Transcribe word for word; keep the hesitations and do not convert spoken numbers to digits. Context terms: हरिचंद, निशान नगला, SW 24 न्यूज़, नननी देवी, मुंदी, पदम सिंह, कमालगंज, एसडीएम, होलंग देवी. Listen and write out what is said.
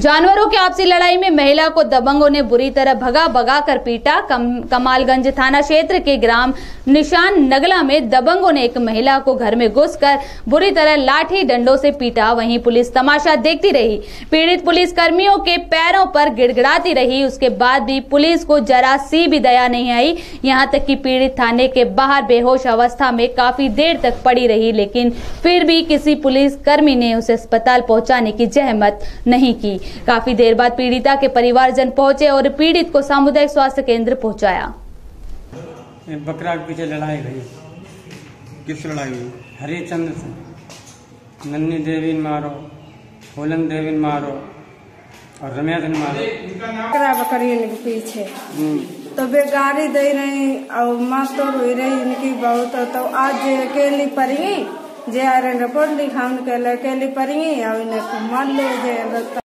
जानवरों के आपसी लड़ाई में महिला को दबंगों ने बुरी तरह भगा भगा कर पीटा। कम, कमालगंज थाना क्षेत्र के ग्राम निशान नगला में दबंगों ने एक महिला को घर में घुसकर बुरी तरह लाठी डंडों से पीटा। वहीं पुलिस तमाशा देखती रही। पीड़ित पुलिस कर्मियों के पैरों पर गिड़गिड़ाती रही। उसके बाद भी पुलिस को जरा सी भी दया नहीं आई। यहां तक कि पीड़ित थाने के बाहर बेहोश अवस्था में काफी देर तक पड़ी रही, लेकिन फिर भी किसी पुलिस कर्मी ने उसे अस्पताल पहुंचाने की जहमत नहीं की। काफी देर बाद पीड़िता के परिवारजन पहुंचे और पीड़ित को सामुदायिक स्वास्थ्य केंद्र पहुंचाया। बकरा के पीछे लड़ाई हुई। किस लड़ाई हुई? हरिचंद से नननी देवी ने मारो, होलंग देवी ने मारो और रमेश ने मारो। बकरा बकरी के पीछे तो बे गाड़ी दे रही और मस्त रोई रही इनकी बहुत। तो आज अकेली परी जे आर रिपोर्ट लिखा अकेली परी और इन्हें मान ले।